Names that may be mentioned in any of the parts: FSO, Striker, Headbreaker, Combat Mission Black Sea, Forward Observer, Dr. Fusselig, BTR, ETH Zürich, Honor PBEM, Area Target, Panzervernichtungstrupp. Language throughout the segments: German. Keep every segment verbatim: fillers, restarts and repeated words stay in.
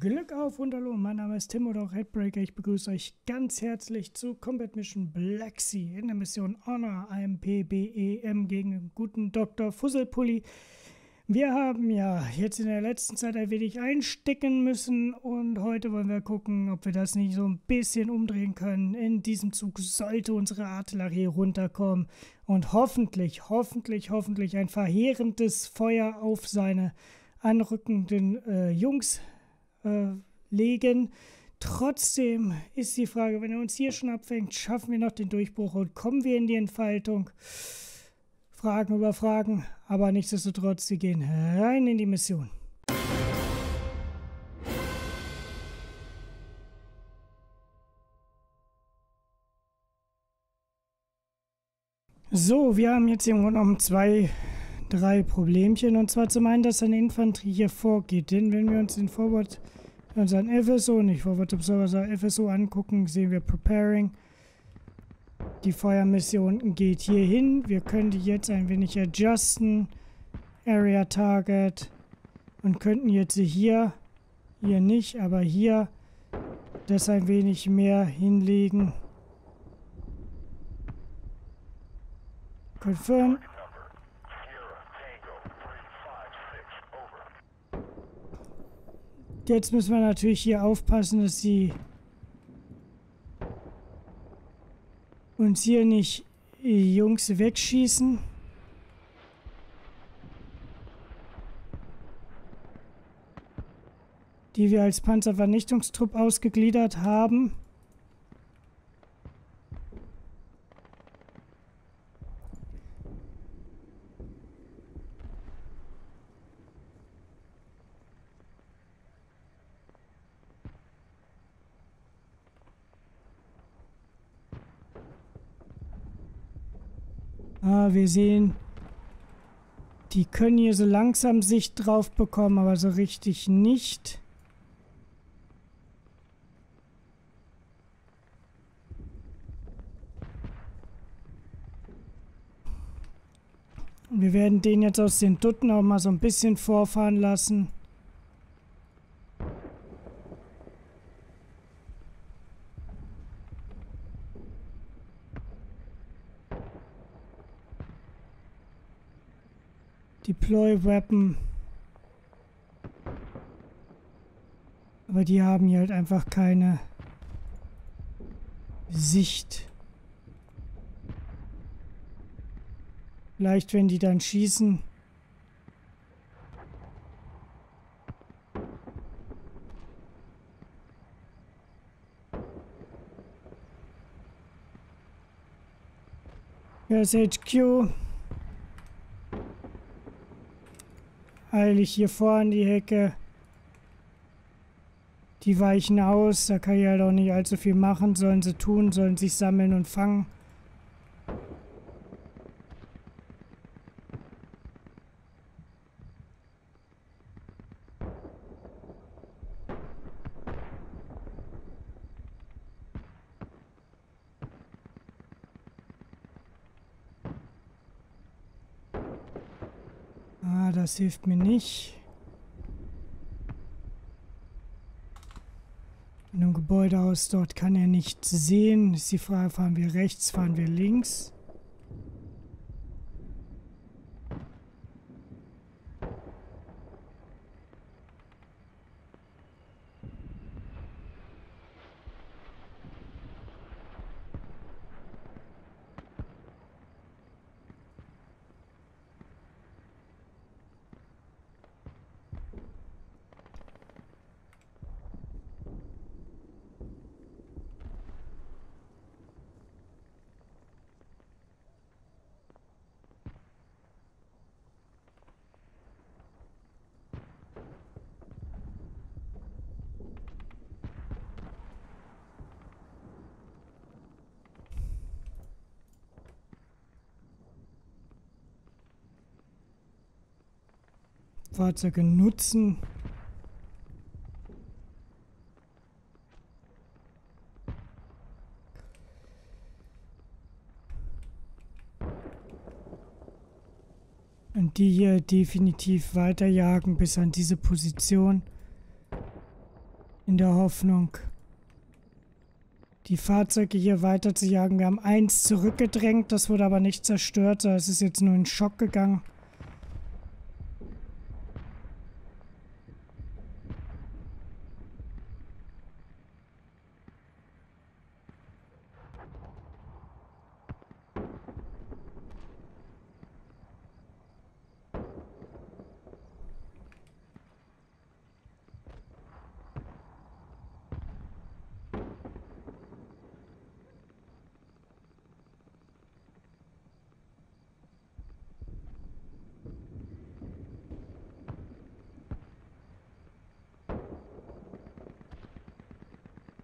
Glück auf und hallo, mein Name ist Tim oder auch Headbreaker. Ich begrüße euch ganz herzlich zu Combat Mission Black Sea in der Mission Honor P B E M gegen den guten Doktor Fusselig. Wir haben ja jetzt in der letzten Zeit ein wenig einstecken müssen und heute wollen wir gucken, ob wir das nicht so ein bisschen umdrehen können. In diesem Zug sollte unsere Artillerie runterkommen und hoffentlich, hoffentlich, hoffentlich ein verheerendes Feuer auf seine anrückenden äh, Jungs legen. Trotzdem ist die Frage, wenn er uns hier schon abfängt, schaffen wir noch den Durchbruch und kommen wir in die Entfaltung? Fragen über Fragen, aber nichtsdestotrotz, wir gehen rein in die Mission. So, wir haben jetzt im Grunde genommen zwei drei Problemchen, und zwar zum einen, dass eine Infanterie hier vorgeht, denn wenn wir uns den Forward, unseren F S O, nicht Forward Observer, sondern F S O angucken, sehen wir Preparing. Die Feuermission geht hier hin, wir können die jetzt ein wenig adjusten, Area Target, und könnten jetzt hier, hier nicht, aber hier das ein wenig mehr hinlegen. Confirm. Jetzt müssen wir natürlich hier aufpassen, dass sie uns hier nicht Jungs wegschießen. Die wir als Panzervernichtungstrupp ausgegliedert haben. Ah, wir sehen, die können hier so langsam Sicht drauf bekommen, aber so richtig nicht. Und wir werden den jetzt aus den Dutten auch mal so ein bisschen vorfahren lassen. Deploy Weapon. Aber die haben hier halt einfach keine Sicht. Vielleicht, wenn die dann schießen. Das H Q. Eilig hier vorne die Hecke. Die weichen aus, da kann ich halt auch nicht allzu viel machen. Sollen sie tun, sollen sich sammeln und fangen. Das hilft mir nicht. In einem Gebäudehaus dort kann er nichts sehen. Ist die Frage, fahren wir rechts, fahren wir links? Fahrzeuge nutzen. Und die hier definitiv weiterjagen bis an diese Position. In der Hoffnung, die Fahrzeuge hier weiter zu jagen. Wir haben eins zurückgedrängt, das wurde aber nicht zerstört. Es ist jetzt nur in Schock gegangen.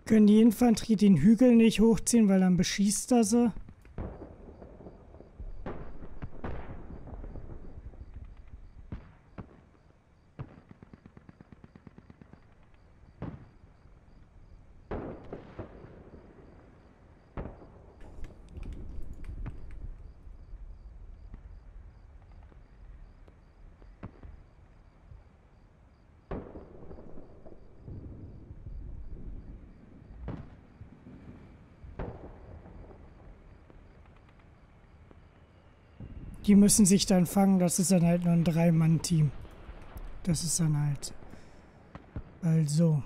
Können die Infanterie den Hügel nicht hochziehen, weil dann beschießt er sie. Die müssen sich dann fangen, das ist dann halt nur ein Drei-Mann-Team. Das ist dann halt... Also...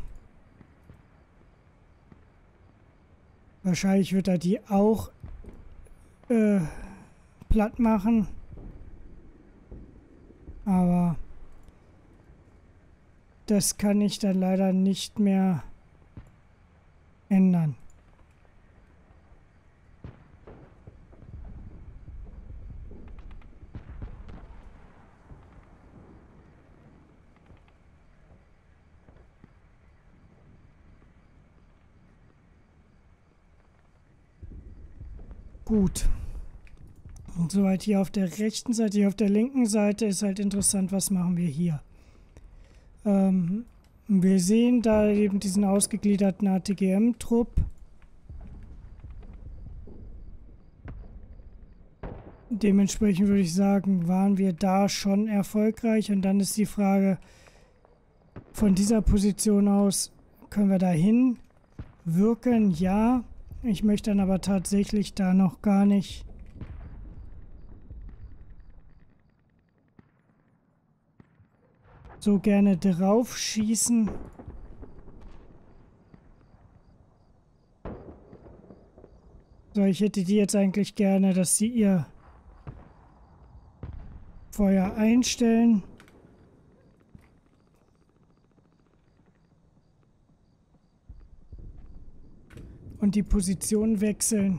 Wahrscheinlich wird er die auch... Äh, platt machen. Aber... Das kann ich dann leider nicht mehr... ändern. Gut. Und soweit hier auf der rechten Seite, hier auf der linken Seite ist halt interessant, was machen wir hier. Ähm, wir sehen da eben diesen ausgegliederten A T G M-Trupp. Dementsprechend würde ich sagen, waren wir da schon erfolgreich. Und dann ist die Frage, von dieser Position aus, können wir da hin wirken? Ja. Ich möchte dann aber tatsächlich da noch gar nicht... so gerne drauf schießen. So, ich hätte die jetzt eigentlich gerne, dass sie ihr Feuer einstellen. Und die Position wechseln.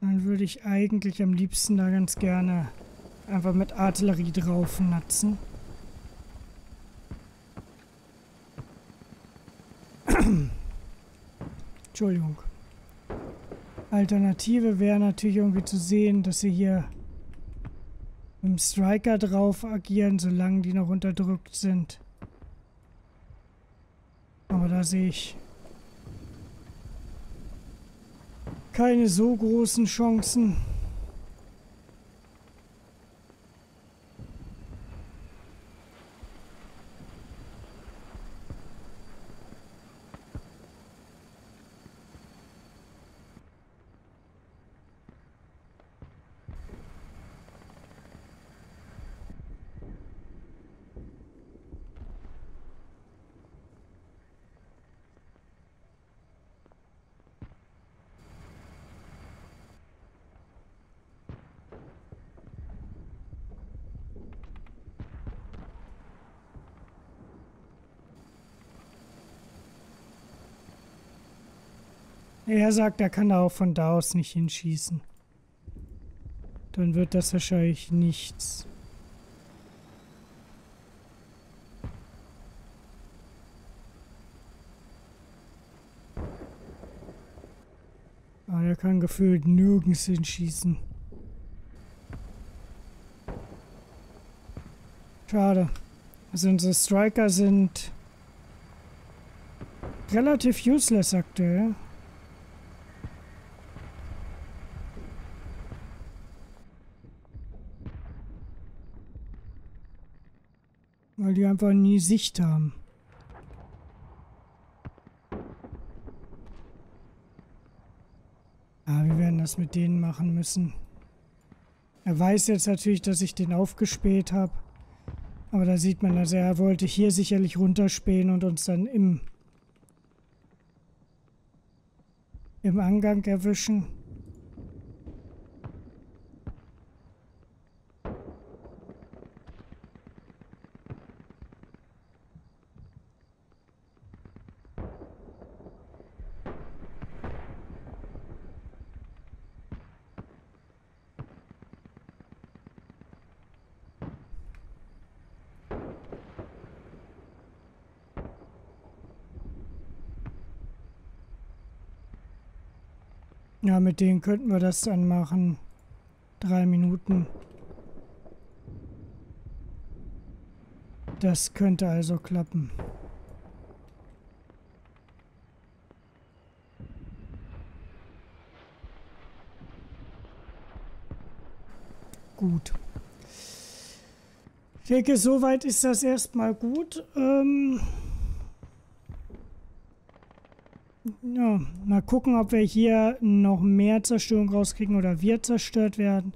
Dann würde ich eigentlich am liebsten da ganz gerne einfach mit Artillerie drauf natzen. Entschuldigung. Alternative wäre natürlich irgendwie zu sehen, dass sie hier mit dem Striker drauf agieren, solange die noch unterdrückt sind. Aber da sehe ich keine so großen Chancen. Er sagt, er kann da auch von da aus nicht hinschießen. Dann wird das wahrscheinlich nichts. Aber er kann gefühlt nirgends hinschießen. Schade. Also unsere Striker sind relativ useless aktuell. Weil die einfach nie Sicht haben. Ah, wir werden das mit denen machen müssen. Er weiß jetzt natürlich, dass ich den aufgespäht habe. Aber da sieht man, also er wollte hier sicherlich runterspähen und uns dann im, im Angang erwischen. Ja, mit denen könnten wir das dann machen. Drei Minuten. Das könnte also klappen. Gut. Ich denke, soweit ist das erstmal gut. Ähm Ja, mal gucken, ob wir hier noch mehr Zerstörung rauskriegen oder wir zerstört werden.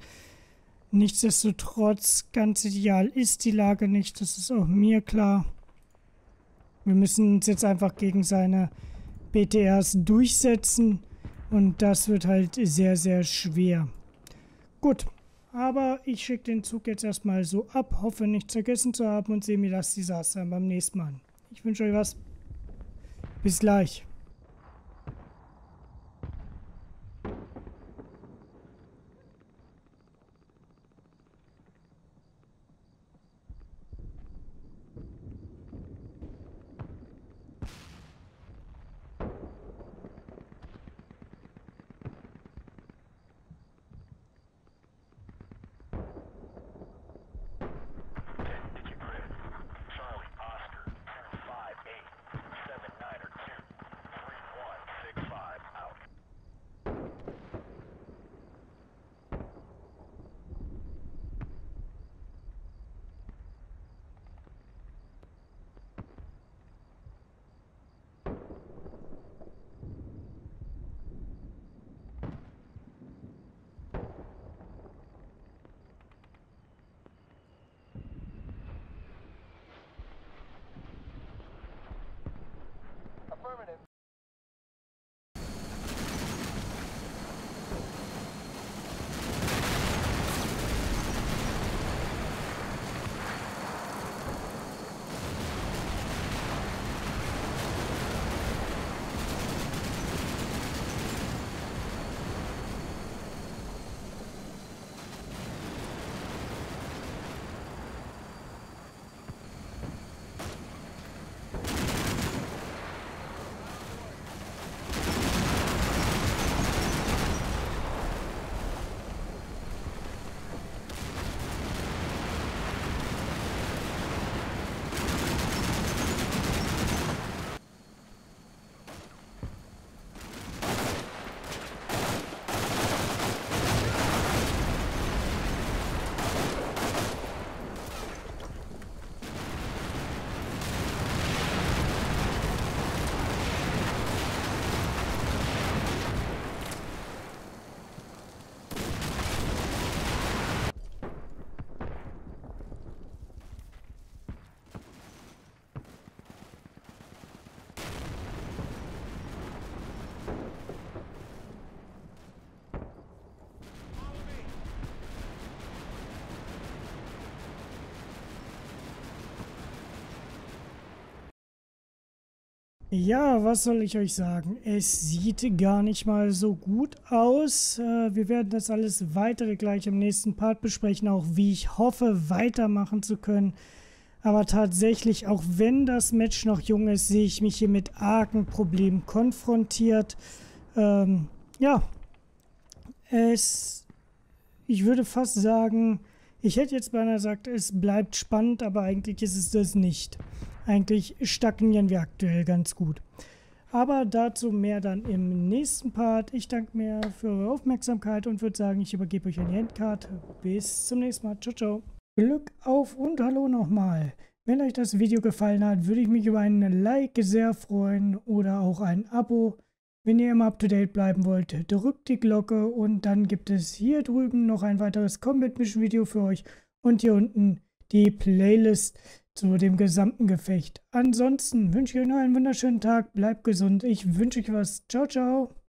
Nichtsdestotrotz, ganz ideal ist die Lage nicht, das ist auch mir klar. Wir müssen uns jetzt einfach gegen seine B T Rs durchsetzen und das wird halt sehr, sehr schwer. Gut, aber ich schicke den Zug jetzt erstmal so ab, hoffe nichts vergessen zu haben und sehe mir das Desaster beim nächsten Mal. Ich wünsche euch was. Bis gleich. Ja, was soll ich euch sagen? Es sieht gar nicht mal so gut aus. Wir werden das alles weitere gleich im nächsten Part besprechen, auch wie ich hoffe, weitermachen zu können. Aber tatsächlich, auch wenn das Match noch jung ist, sehe ich mich hier mit argen Problemen konfrontiert. Ähm, ja, es, ich würde fast sagen, ich hätte jetzt beinahe gesagt, es bleibt spannend, aber eigentlich ist es das nicht. Eigentlich stagnieren wir aktuell ganz gut. Aber dazu mehr dann im nächsten Part. Ich danke mir für eure Aufmerksamkeit und würde sagen, ich übergebe euch eine Endcard. Bis zum nächsten Mal. Ciao, ciao. Glück auf und hallo nochmal. Wenn euch das Video gefallen hat, würde ich mich über einen Like sehr freuen oder auch ein Abo. Wenn ihr immer up to date bleiben wollt, drückt die Glocke und dann gibt es hier drüben noch ein weiteres Combat Mission Video für euch und hier unten die Playlist zu dem gesamten Gefecht. Ansonsten wünsche ich euch noch einen wunderschönen Tag, bleibt gesund, ich wünsche euch was, ciao, ciao.